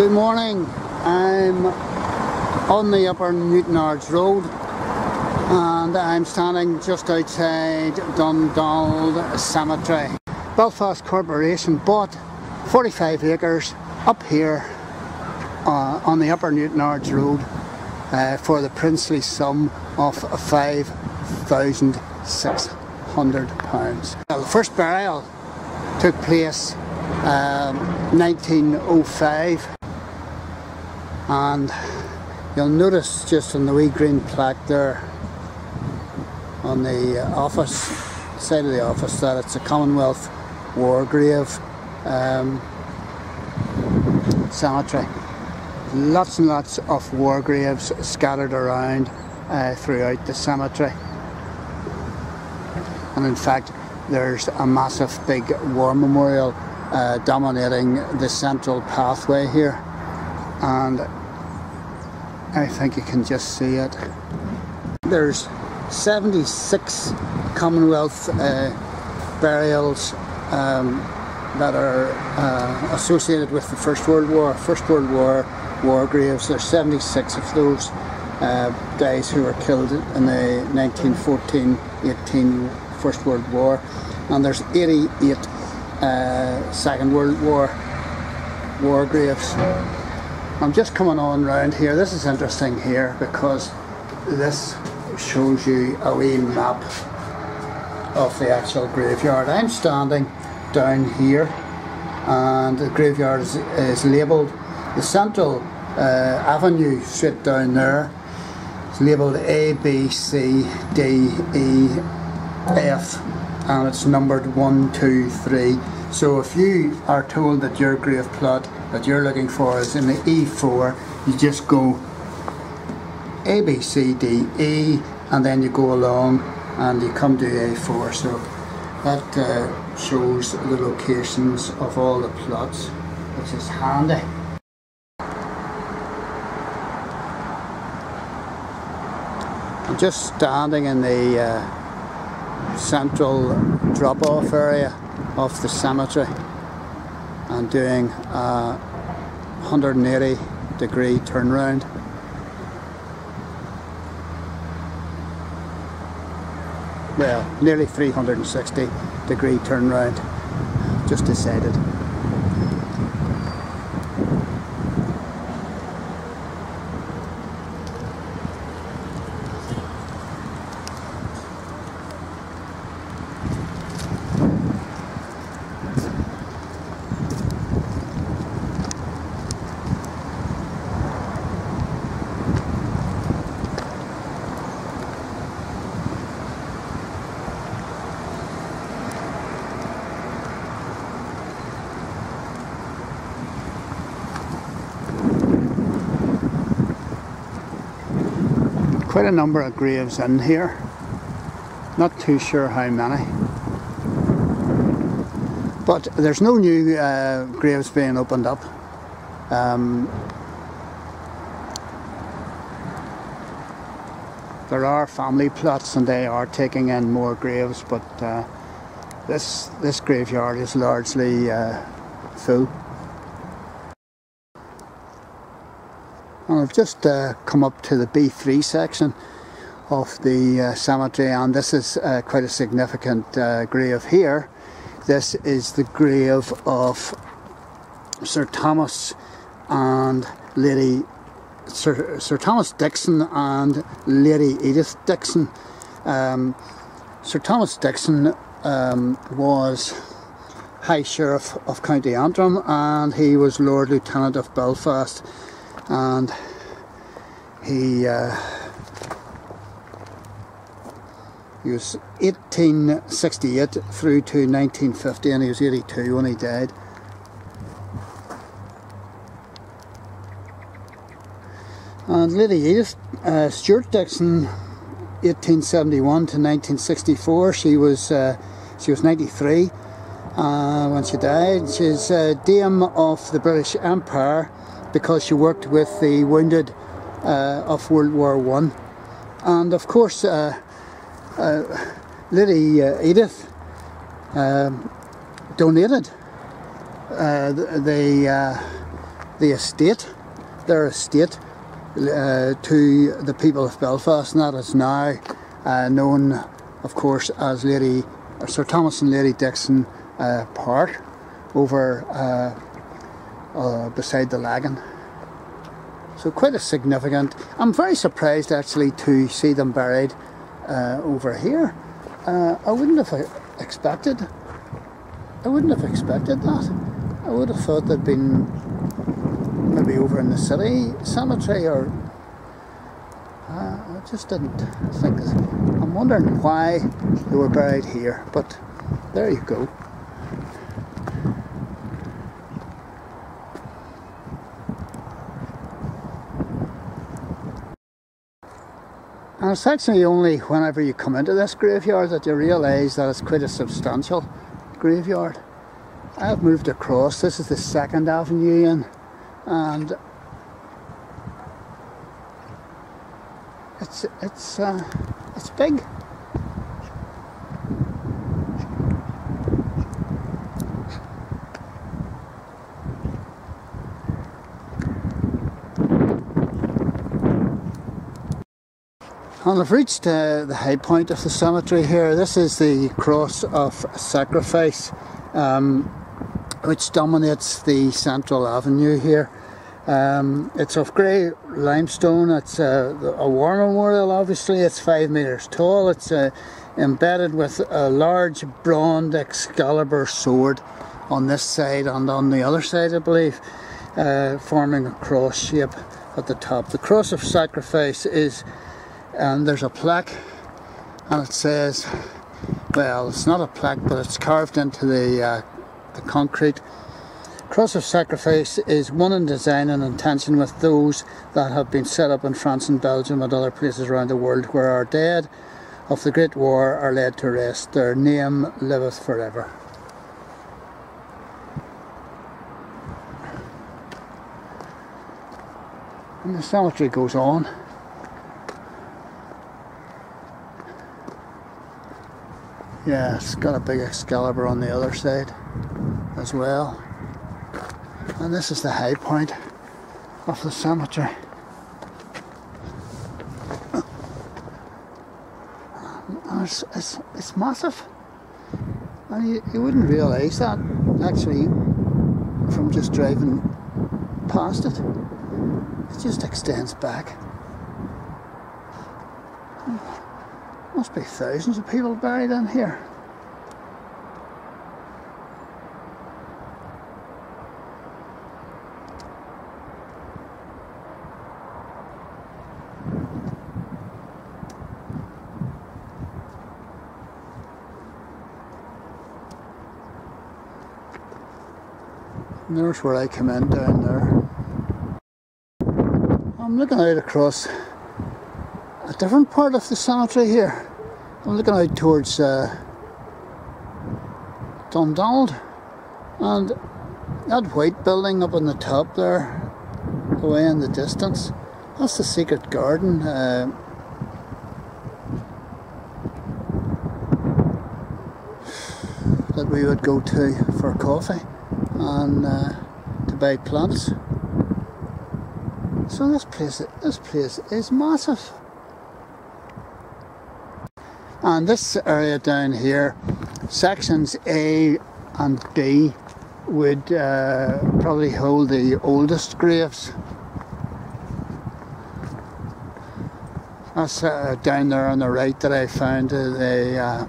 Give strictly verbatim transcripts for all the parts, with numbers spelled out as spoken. Good morning. I'm on the Upper Newtownards Road and I'm standing just outside Dundonald Cemetery. Belfast Corporation bought forty-five acres up here uh, on the Upper Newtownards Road uh, for the princely sum of five thousand six hundred pounds. Now, the first burial took place um, nineteen oh five, and you'll notice just on the wee green plaque there on the office side of the office that it's a Commonwealth War Grave um, cemetery. Lots and lots of war graves scattered around uh, throughout the cemetery, and in fact there's a massive big war memorial uh, dominating the central pathway here, and I think you can just see it. There's seventy-six Commonwealth uh, burials um, that are uh, associated with the First World War, First World War war graves. There's seventy-six of those uh, guys who were killed in the nineteen fourteen eighteen First World War, and there's eighty-eight uh, Second World War war graves. I'm just coming on round here. This is interesting here because this shows you a wee map of the actual graveyard. I'm standing down here and the graveyard is, is labelled. The central uh, avenue straight down there is labelled A, B, C, D, E, F, and it's numbered one, two, three. So if you are told that your grave plot that you're looking for is in the E four, you just go A, B, C, D, E, and then you go along and you come to A four. So that uh, shows the locations of all the plots, which is handy. I'm just standing in the uh, central drop-off area of the cemetery and doing a one hundred eighty degree turnaround. Well, nearly three hundred sixty degree turnaround, just decided. Quite a number of graves in here, not too sure how many, but there's no new uh, graves being opened up. Um, there are family plots and they are taking in more graves, but uh, this, this graveyard is largely uh, full. Well, I've just uh, come up to the B three section of the uh, cemetery, and this is uh, quite a significant uh, grave here. This is the grave of Sir Thomas and Lady Sir, Sir Thomas Dixon and Lady Edith Dixon. Um, Sir Thomas Dixon um, was High Sheriff of County Antrim, and he was Lord Lieutenant of Belfast. And he, uh, he was eighteen sixty-eight through to nineteen fifty, and he was eighty-two when he died. And Lady Edith uh, Stewart Dixon, eighteen seventy-one to nineteen sixty-four, she was uh, she was ninety-three uh, when she died. She's uh, Dame of the British Empire, because she worked with the wounded uh, of World War One, and of course uh, uh, Lady uh, Edith um, donated uh, the, the uh, the estate, their estate, uh, to the people of Belfast, and that is now uh, known, of course, as Lady or Sir Thomas and Lady Dixon uh, Park, over uh, uh, beside the Lagan. So quite a significant. I'm very surprised actually to see them buried uh, over here. Uh, I wouldn't have expected. I wouldn't have expected that. I would have thought they'd been maybe over in the city cemetery, or uh, I just didn't think. I'm wondering why they were buried here, but there you go. And it's actually only whenever you come into this graveyard that you realise that it's quite a substantial graveyard. I've moved across, this is the second avenue in, and it's, it's, uh, it's big. And I've reached uh, the high point of the cemetery here. This is the Cross of Sacrifice, um, which dominates the central avenue here. Um, it's of grey limestone. It's uh, a war memorial, obviously. It's five metres tall. It's uh, embedded with a large bronze Excalibur sword on this side and on the other side, I believe, uh, forming a cross shape at the top. The Cross of Sacrifice is... and there's a plaque, and it says, well, it's not a plaque, but it's carved into the, uh, the concrete. Cross of Sacrifice is one in design and intention with those that have been set up in France and Belgium and other places around the world, where our dead of the Great War are laid to rest. Their name liveth forever. And the cemetery goes on. Yeah, it's got a big Excalibur on the other side as well. And this is the high point of the cemetery. It's, it's, it's massive. And you, you wouldn't realise that, actually, from just driving past it. It just extends back. Must be thousands of people buried in here. And there's where I come in down there. I'm looking out across a different part of the cemetery here. I'm looking out towards uh, Dundonald, and that white building up on the top there, away in the distance, that's the Secret Garden. Uh, that we would go to for coffee and uh, to buy plants. So this place, this place is massive. And this area down here, sections A and D, would uh, probably hold the oldest graves. That's uh, down there on the right that I found uh, the uh,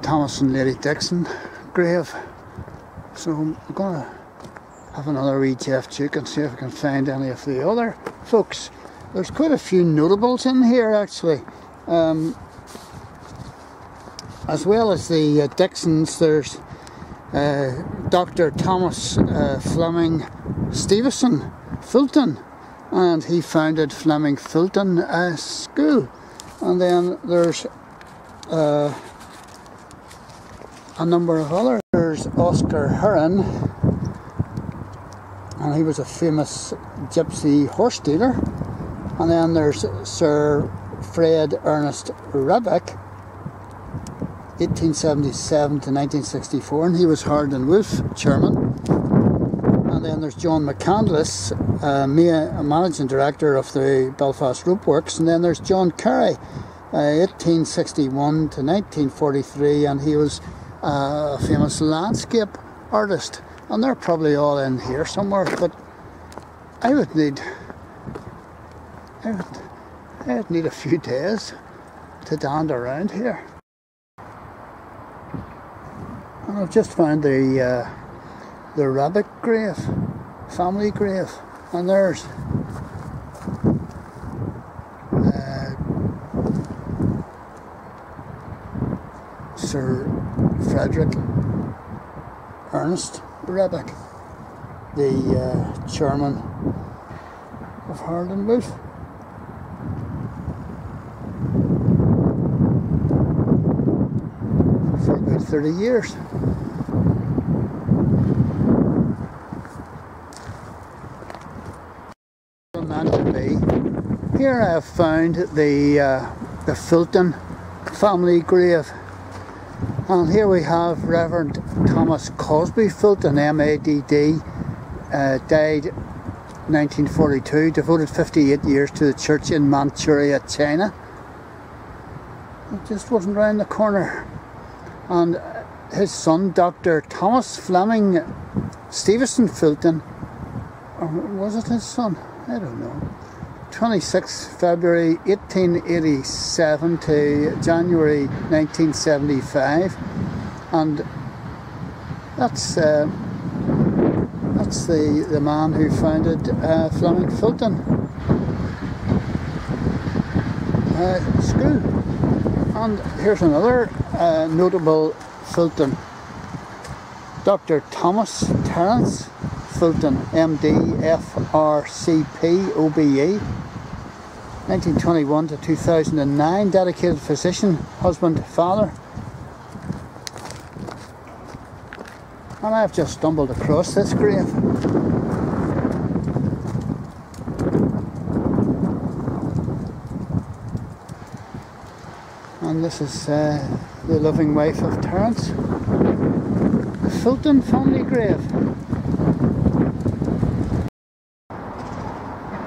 Thomas and Lady Dixon grave. So I'm going to have another wee Jeff Duke and see if I can find any of the other folks. There's quite a few notables in here actually, um, as well as the uh, Dixons. There's uh, Dr Thomas uh, Fleming Stevenson Fulton, and he founded Fleming Fulton uh, School. And then there's uh, a number of others. There's Oscar Heron, and he was a famous gypsy horse dealer. And then there's Sir Fred Ernest Rebbeck, eighteen seventy-seven to nineteen sixty-four, and he was Hard and Wolff chairman. then there's John McCandless, uh, managing director of the Belfast Rope Works, and then there's John Carey, uh, eighteen sixty-one to nineteen forty-three, and he was uh, a famous landscape artist. And they're probably all in here somewhere, but I would need I would, I would need a few days to dander around here. And I've just found the uh, the Rebbeck grave, family grave, and there's uh, Sir Frederick Ernest Rebbeck, the uh, chairman of Harland Wolff. For about thirty years. Here I have found the uh, the Fulton family grave, and here we have Reverend Thomas Cosby Fulton, M A D D, uh, died nineteen forty-two, devoted fifty-eight years to the church in Manchuria, China. It just wasn't round the corner. And his son, Dr Thomas Fleming Stevenson Fulton, or was it his son? I don't know. twenty-sixth February eighteen eighty-seven to January nineteen seventy-five, and that's uh, that's the the man who founded uh, Fleming Fulton uh, School. And here's another uh, notable Fulton, Doctor Thomas Terence Fulton, M D, F R C P, O B E, nineteen twenty-one to two thousand nine, dedicated physician, husband, father. And I've just stumbled across this grave. And this is uh, the loving wife of Terence, the Fulton family grave.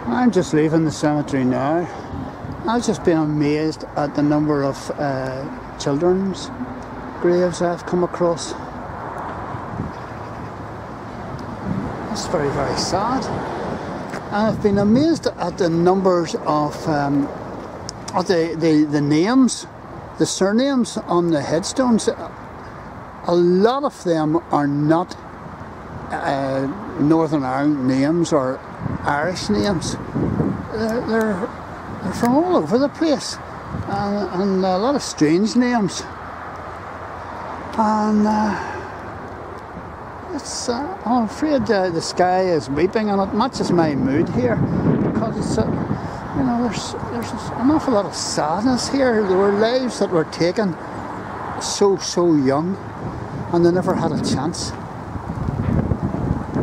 I'm just leaving the cemetery now. I've just been amazed at the number of uh, children's graves I've come across. That's very, very sad. And I've been amazed at the numbers of um, at the, the, the names, the surnames on the headstones. A lot of them are not uh, Northern Ireland names or Irish names. They're, they're, they're from all over the place, and, and a lot of strange names, and uh, it's, uh, I'm afraid uh, the sky is weeping, and it matches my mood here, because it's, uh, you know, there's, there's an awful lot of sadness here. There were lives that were taken so, so young, and they never had a chance,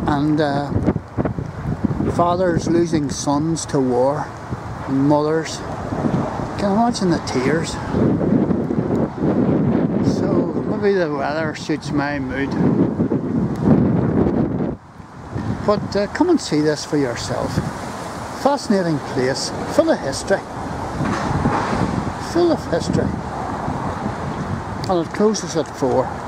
and uh, fathers losing sons to war, and mothers. Can you imagine the tears? So maybe the weather suits my mood. But uh, come and see this for yourself. Fascinating place, full of history. Full of history. And it closes at four.